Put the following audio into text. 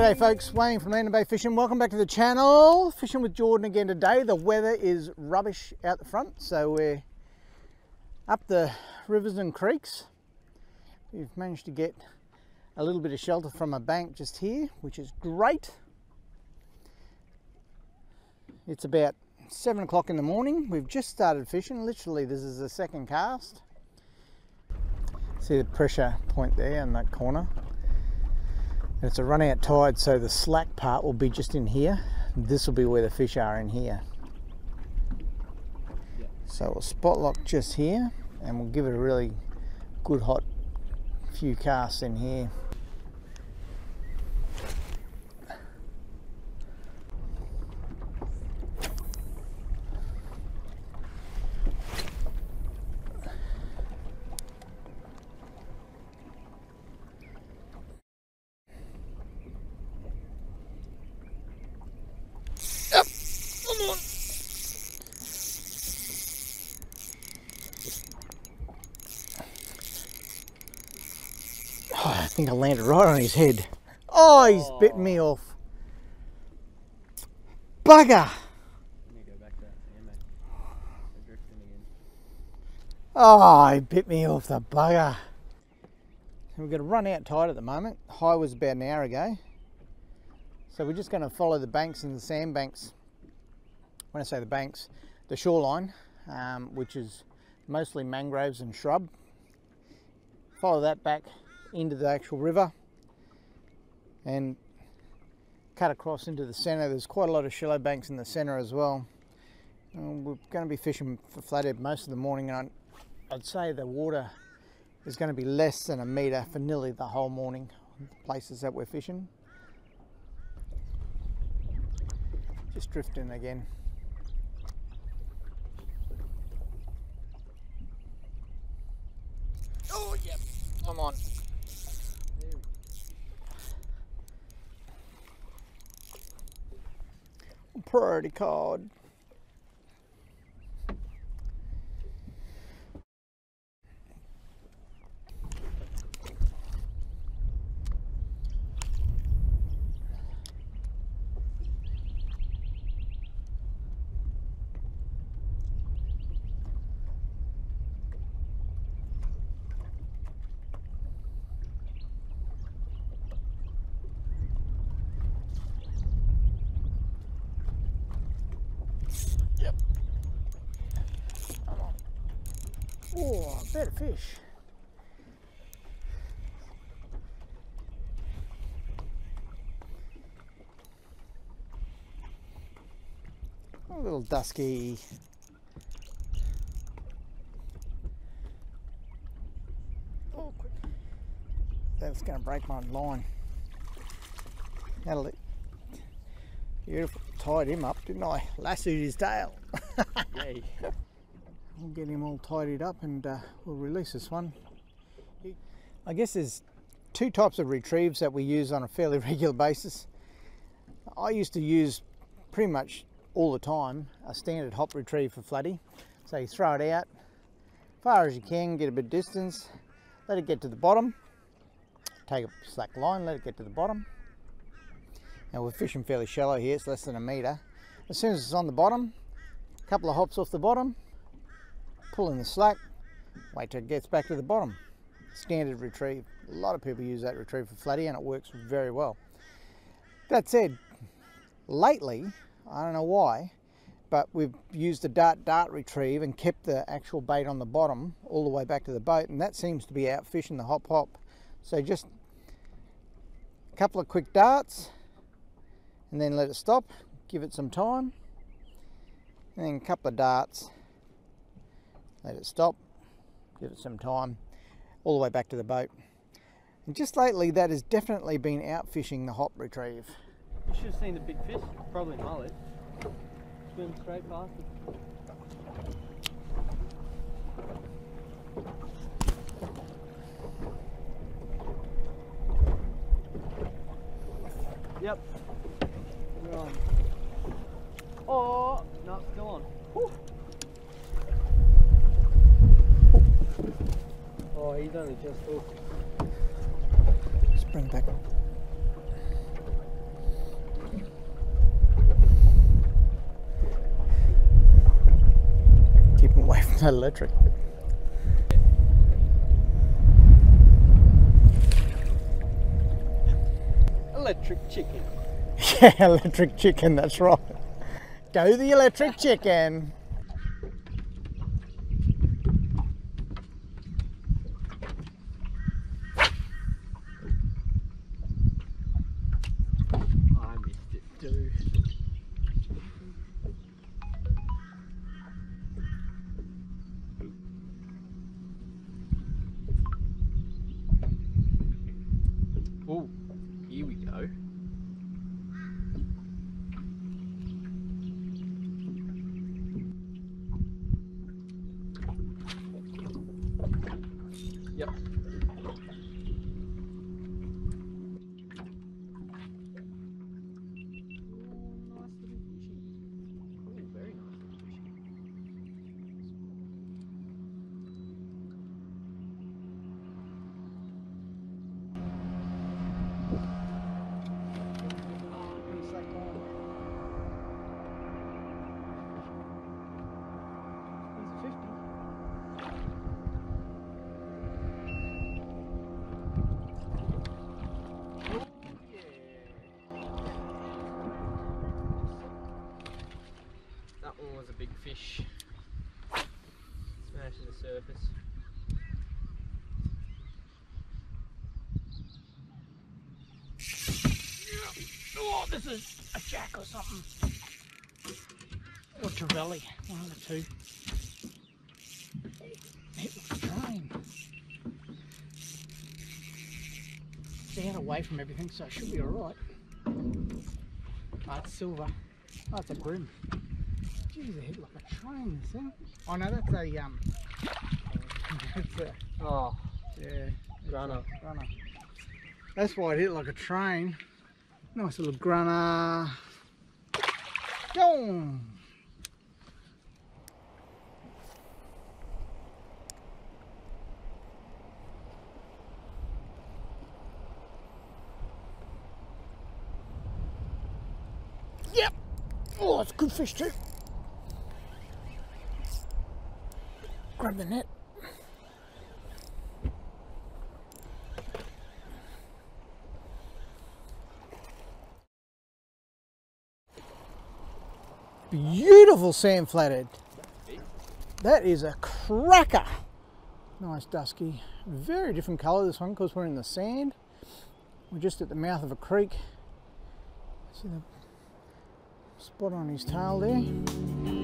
G'day folks, Wayne from Anna Bay Fishing. Welcome back to the channel. Fishing with Jordan again today. The weather is rubbish out the front, so we're up the rivers and creeks. We've managed to get a little bit of shelter from a bank just here, which is great. It's about 7 o'clock in the morning. We've just started fishing. Literally, this is the second cast. See the pressure point there in that corner. It's a run out tide, so the slack part will be just in here. This will be where the fish are in here. Yeah. So we'll spot lock just here and we'll give it a really good hot few casts in here. I think I landed right on his head. Oh, he's bit me off. Bugger! Oh, he bit me off, the bugger. We're going to run out tide at the moment. High was about an hour ago. So we're just going to follow the banks and the sandbanks. When I say the banks, the shoreline, which is mostly mangroves and shrub. Follow that back into the actual river and cut across into the centre. There's quite a lot of shallow banks in the centre as well. And we're going to be fishing for flathead most of the morning, and I'd say the water is going to be less than a metre for nearly the whole morning, the places that we're fishing. Just drifting again. Oh yeah, I'm on. Priority card. Oh, better fish. A little dusky. Oh, quick. That's going to break my line. That'll do. Beautiful. Tied him up, didn't I? Lassoed his tail. Yay. We'll get him all tidied up and we'll release this one. I guess there's two types of retrieves that we use on a fairly regular basis. I used to use pretty much all the time a standard hop retrieve for flatty. So you throw it out far as you can, get a bit of distance, let it get to the bottom, take a slack line, let it get to the bottom. Now we're fishing fairly shallow here, it's less than a metre. As soon as it's on the bottom, a couple of hops off the bottom, pull in the slack, wait till it gets back to the bottom. Standard retrieve. A lot of people use that retrieve for flatty and it works very well. That said, lately, I don't know why, but we've used the dart retrieve and kept the actual bait on the bottom all the way back to the boat, and that seems to be out fishing the hop. So just a couple of quick darts and then let it stop, give it some time, and then a couple of darts. Let it stop, give it some time, all the way back to the boat. And just lately, that has definitely been out fishing the hop retrieve. You should have seen the big fish, probably mullet. Swim straight past it. Yep. We're on. Oh, no, still on. Whew. Oh, he's only just hooked. Just bring back. Not electric. Electric chicken. Yeah, electric chicken, that's right. Go the electric chicken. I missed it too. Oh, here we go. Was a big fish smashing the surface. Yeah. Oh, this is a jack or something, or trevally, one of the two. It was trying. Down away from everything, so it should be alright. That's silver. Oh, that's a grim. Jeez, I hit like a train, this thing. Oh no, that's a, that's a, oh, yeah, grunner. Grunner. That's why it hit like a train. Nice little grunner. Boom! Yep! Oh, that's a good fish too. Grab the net. Beautiful sand flathead. That is a cracker. Nice dusky. Very different colour this one because we're in the sand. We're just at the mouth of a creek. See the spot on his tail there?